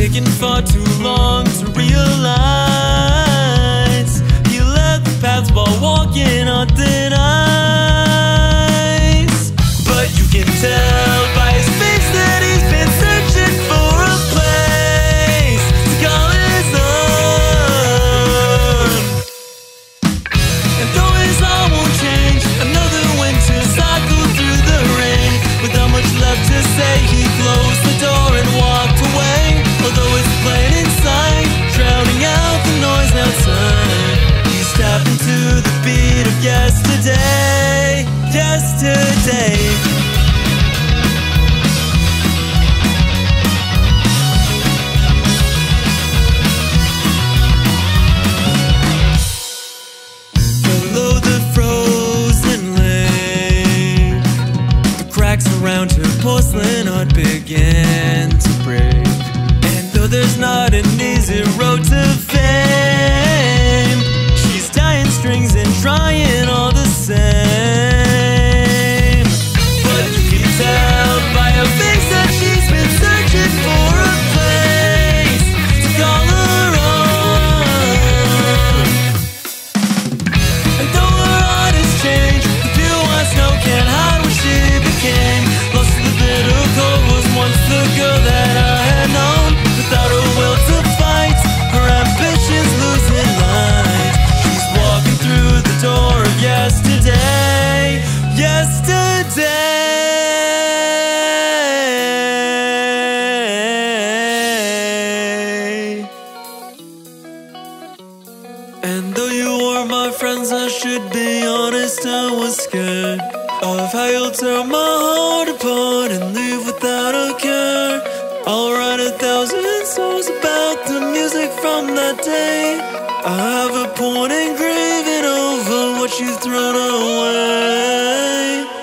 taking far too long to realize you left the path while walking on thin ice. But you can tell by his face that he's been searching for a place to call his own. And though his all won't change, another winter cycle through the rain. Without much left to say, he closed the door and walked away. Although it's plain inside, drowning out the noise outside, he stepped into the beat of yesterday, yesterday. Around her porcelain heart began to break. And though there's not an easy road to fame, she's tying strings and trying all the same. But you can tell by her face that she's been searching for a place to call her own. And though her heart has changed, the pure one snow can't hide what she became. Once the girl that I had known, without a will to fight, her ambitions losing light. She's walking through the door of yesterday, yesterday. And though you were my friends, I should be honest, I was scared of how you'll tear my heart apart and leave without a care. I'll write 1,000 songs about the music from that day. I have a point engraving over what you've thrown away.